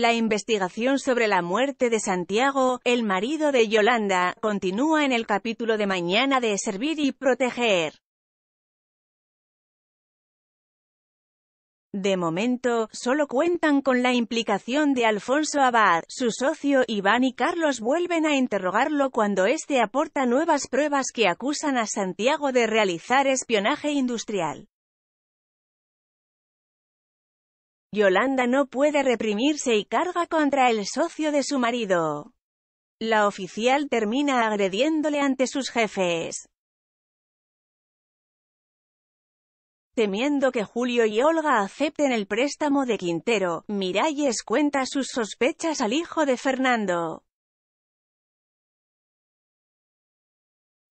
La investigación sobre la muerte de Santiago, el marido de Yolanda, continúa en el capítulo de mañana de Servir y Proteger. De momento, solo cuentan con la implicación de Alfonso Abad. Su socio Iván y Carlos vuelven a interrogarlo cuando éste aporta nuevas pruebas que acusan a Santiago de realizar espionaje industrial. Yolanda no puede reprimirse y carga contra el socio de su marido. La oficial termina agrediéndole ante sus jefes. Temiendo que Julio y Olga acepten el préstamo de Quintero, Miralles cuenta sus sospechas al hijo de Fernando.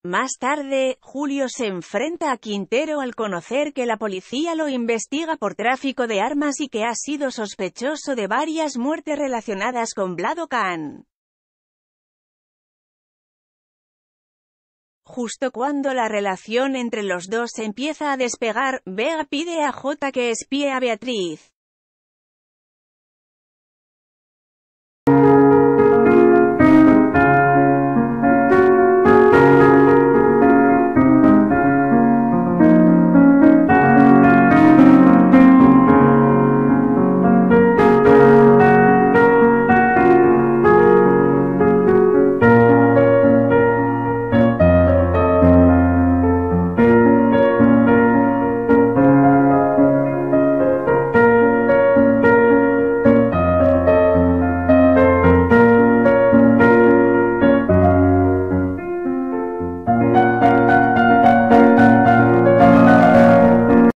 Más tarde, Julio se enfrenta a Quintero al conocer que la policía lo investiga por tráfico de armas y que ha sido sospechoso de varias muertes relacionadas con Vladokan. Justo cuando la relación entre los dos empieza a despegar, Bea pide a Jota que espíe a Beatriz.